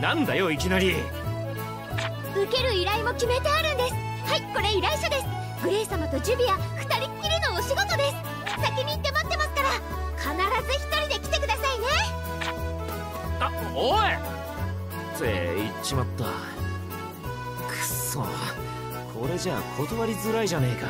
なんだよいきなり。受ける依頼も決めてあるんです。はい、これ依頼書です。グレイ様とジュビア二人っきりのお仕事です。先に行って待ってますから、必ず一人で来てくださいね。あ、おいって言っちまった。くそ、これじゃ断りづらいじゃねえか。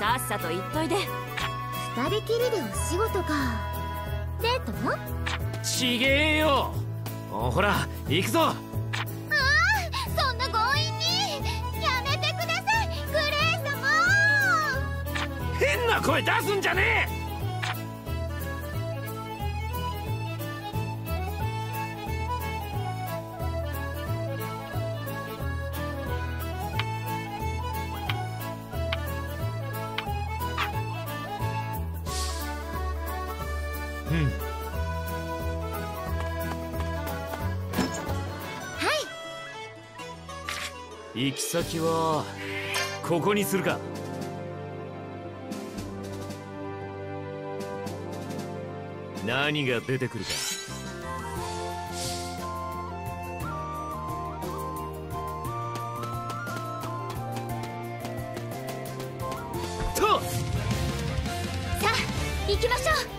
さっさと言っといで。二人きりでお仕事か。デートも？ちげえよ。ほら行くぞ。ああ、そんな強引にやめてください、グレイ様。変な声出すんじゃねえ。行き先はここにするか。何が出てくるか。と、さあ行きましょう。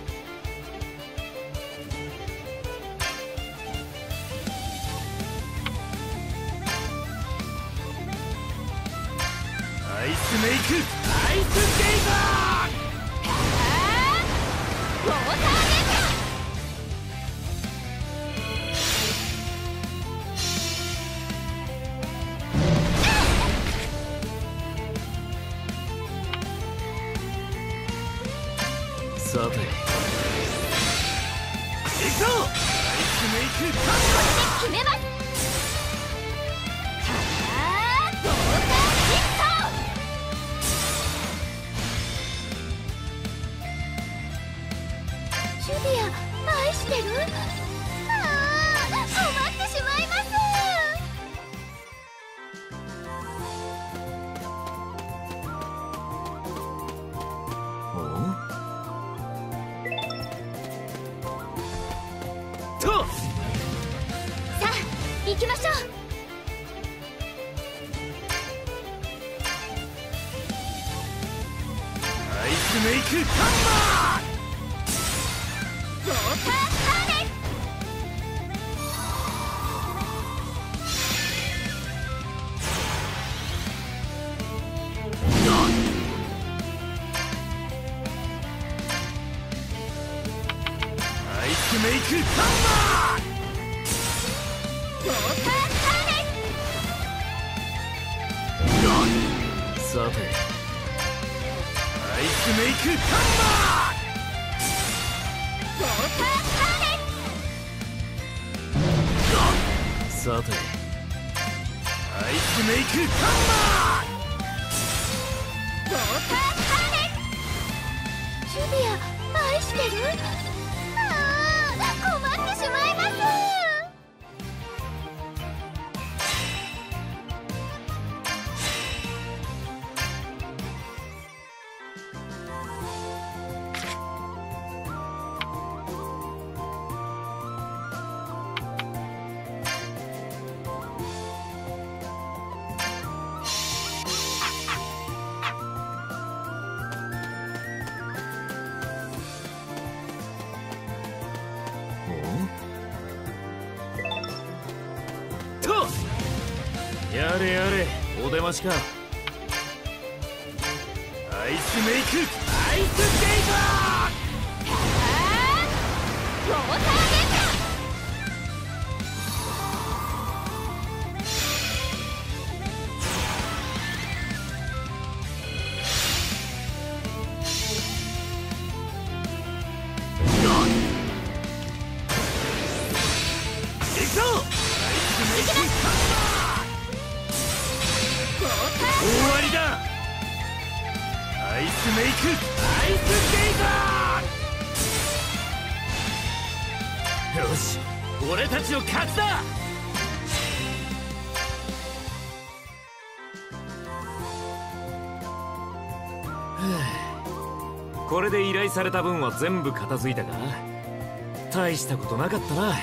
アイスメイクタンバー。さて、行くぞ。アイスメイクタンバー。これで決めます。スメイクタンバーウォーターパーネアイスメイクタンバーウォーターパーネさてアイスメイクタンバーウォーターパーネさてアイスメイクタンバーウォーターパーネキュビア愛してるああ困ってしまいますやれやれお出ましかアイスメイクアイスメイクウォーターデータいくぞアイスメイクタンバー終わりだアイスメイクアイスゲイザーよし俺たちの勝ちだこれで依頼された分は全部片付いたか大したことなかったな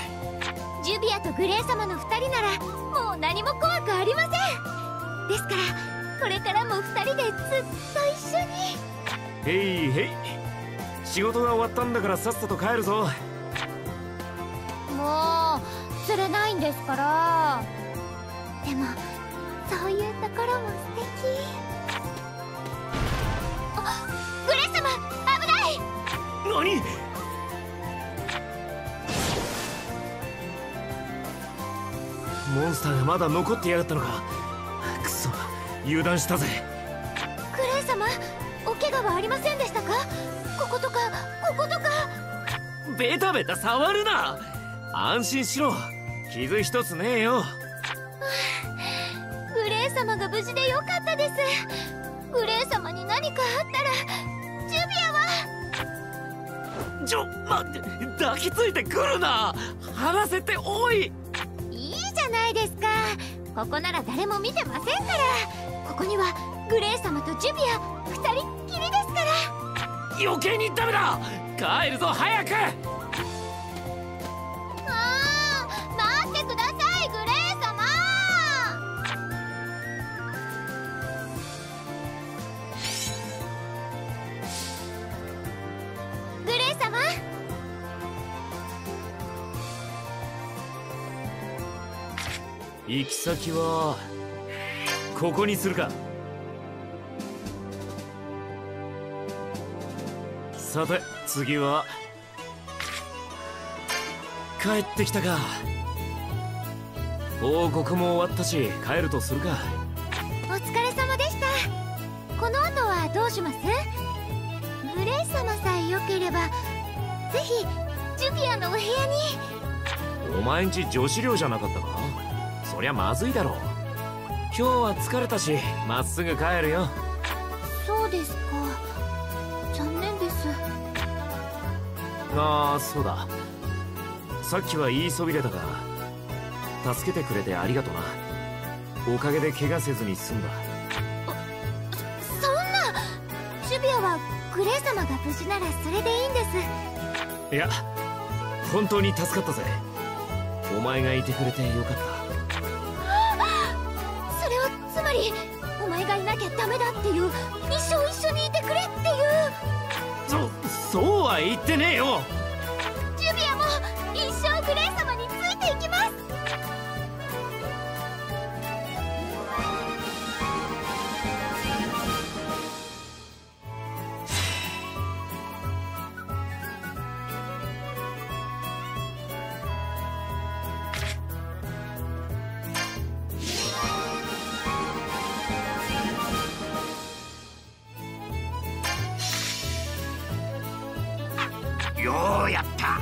ジュビアとグレイ様の2人ならもう何も怖くありませんですからこれからも2人でずっと一緒にへいへい仕事が終わったんだからさっさと帰るぞもう釣れないんですからでもそういうところも素敵あグレ様危ない何モンスターがまだ残ってやがったのか油断したぜクレイ様お怪我はありませんでしたかこことかこことかベタベタ触るな安心しろ傷一つねえよグレイ様が無事でよかったですグレイ様に何かあったらジュビアはちょ待って抱きついてくるな離せておいいいじゃないですかここなら誰も見てませんからここにはグレイ様とジュビア2人っきりですから余計にダメだ帰るぞ早くああ待ってくださいグレイ様グレイ様行き先はここにするかさて次は帰ってきたか報告も終わったし帰るとするかお疲れ様でしたこの後はどうしますグレイ様さえよければぜひジュビアのお部屋にお前んち女子寮じゃなかったかそりゃまずいだろう今日は疲れたしまっすぐ帰るよそうですか残念ですああそうださっきは言いそびれたが助けてくれてありがとなおかげで怪我せずに済んだそんなジュビアはグレイ様が無事ならそれでいいんですいや本当に助かったぜお前がいてくれてよかったお前がいなきゃダメだっていう一生一緒にいてくれっていうそうは言ってねえよ。キュビアも一生グレイ様についていきます。ようやった。